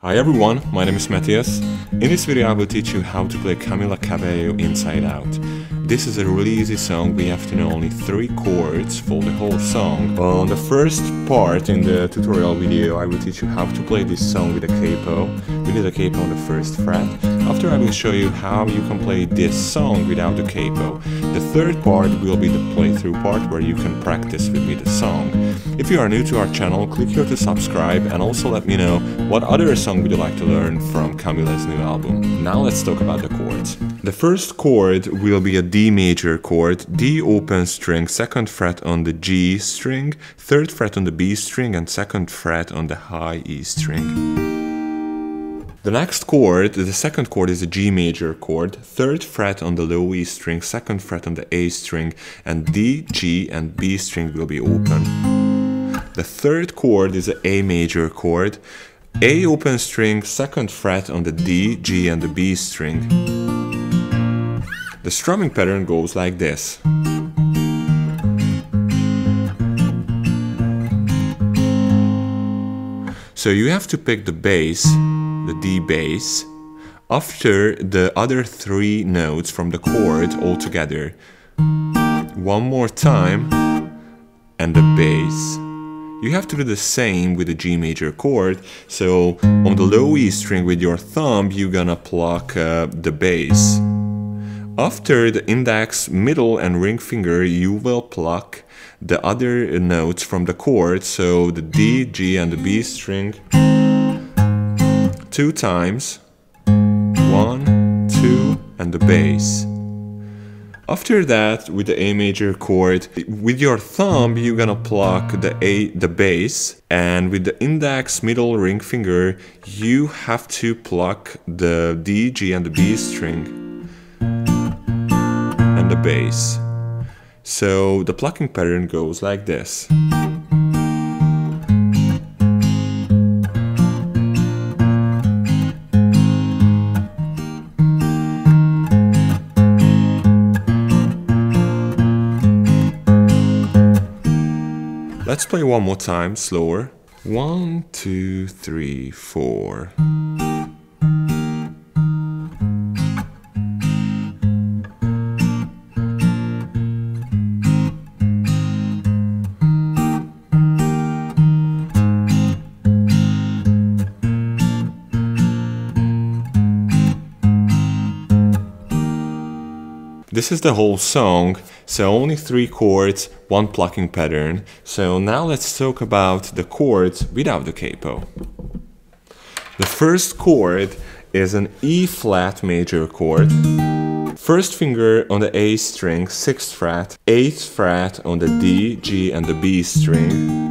Hi everyone, my name is Matthias. In this video I will teach you how to play Camila Cabello Inside Out. This is a really easy song, we have to know only 3 chords for the whole song. On the first part in the tutorial video I will teach you how to play this song with a capo. We did a capo on the 1st fret. After I will show you how you can play this song without the capo. The 3rd part will be the playthrough part where you can practice with me the song. If you are new to our channel, click here to subscribe and also let me know what other song would you like to learn from Camila's new album. Now let's talk about the chords. The first chord will be a D major chord, D open string, 2nd fret on the G string, 3rd fret on the B string and 2nd fret on the high E string. The next chord, the 2nd chord, is a G major chord, 3rd fret on the low E string, 2nd fret on the A string and D, G and B string will be open. The 3rd chord is an A major chord, A open string, 2nd fret on the D, G and the B string. The strumming pattern goes like this. So you have to pick the bass, the D bass, after the other 3 notes from the chord all together. One more time and the bass. You have to do the same with the G major chord, so on the low E string with your thumb you're gonna pluck the bass. After the index, middle and ring finger you will pluck the other notes from the chord, so the D, G and the B string 2 times, 1, 2 and the bass. After that, with the A major chord, with your thumb you're gonna pluck the bass, and with the index, middle, ring finger you have to pluck the D, G and the B string and the bass. So the plucking pattern goes like this. Let's play one more time, slower. 1, 2, 3, 4. This is the whole song, so only 3 chords, 1 plucking pattern. So now let's talk about the chords without the capo. The first chord is an E flat major chord. 1st finger on the A string, 6th fret, 8th fret on the D, G and the B string.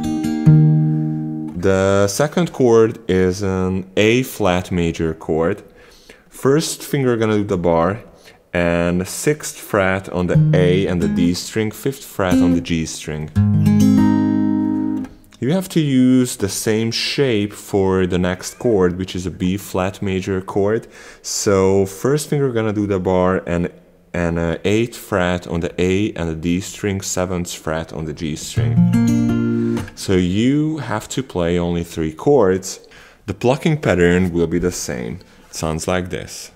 The 2nd chord is an A flat major chord. 1st finger gonna do the bar. And 6th fret on the A and the D string, 5th fret on the G string. You have to use the same shape for the next chord, which is a B flat major chord. So 1st finger gonna do the bar and 8th fret on the A and the D string, 7th fret on the G string. So you have to play only 3 chords. The plucking pattern will be the same. It sounds like this.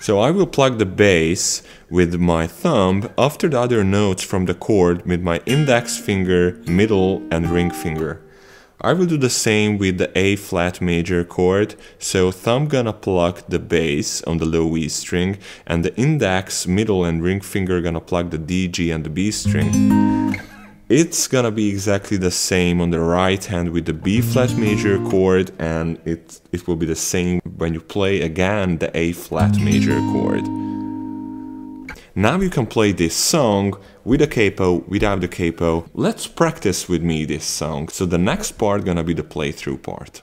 So I will pluck the bass with my thumb after the other notes from the chord with my index finger, middle and ring finger. I will do the same with the A flat major chord, so thumb gonna pluck the bass on the low E string and the index, middle and ring finger gonna pluck the D, G and the B string. It's gonna be exactly the same on the right hand with the B flat major chord, and it will be the same when you play again the A flat major chord. Now you can play this song with a capo, without the capo. Let's practice with me this song. So the next part gonna be the playthrough part.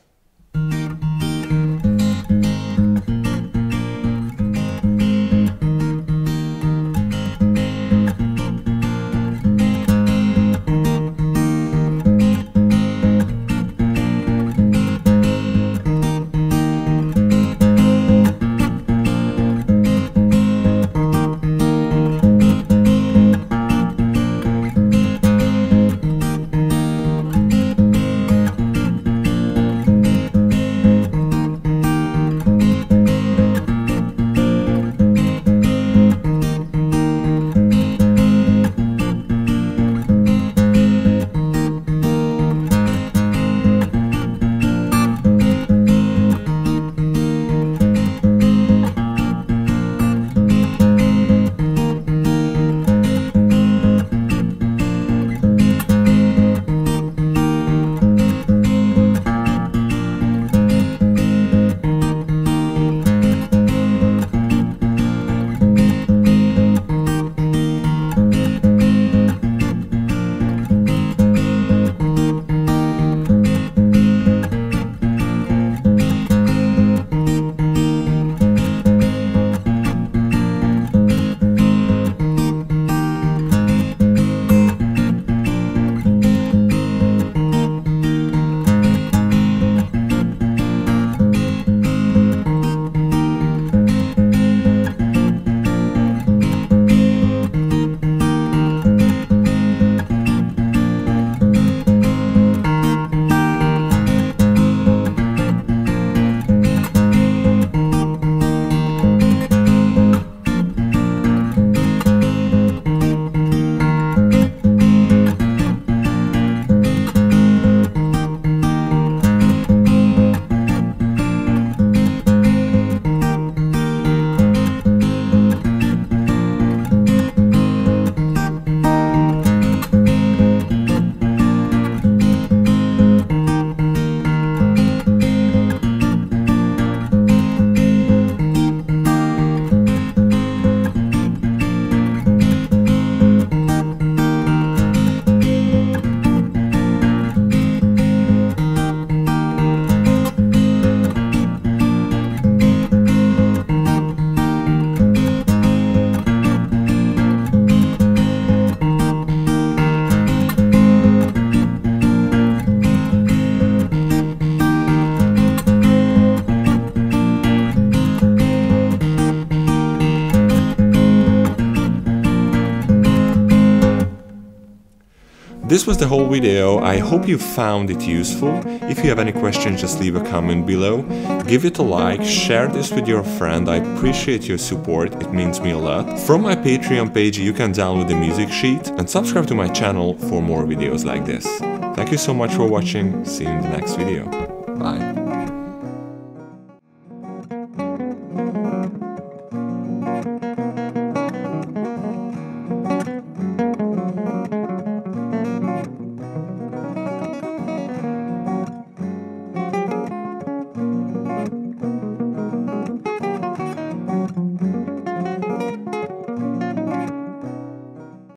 This was the whole video. I hope you found it useful. If you have any questions, just leave a comment below. Give it a like, share this with your friend. I appreciate your support, it means me a lot. From my Patreon page you can download the music sheet and subscribe to my channel for more videos like this. Thank you so much for watching, see you in the next video. Bye.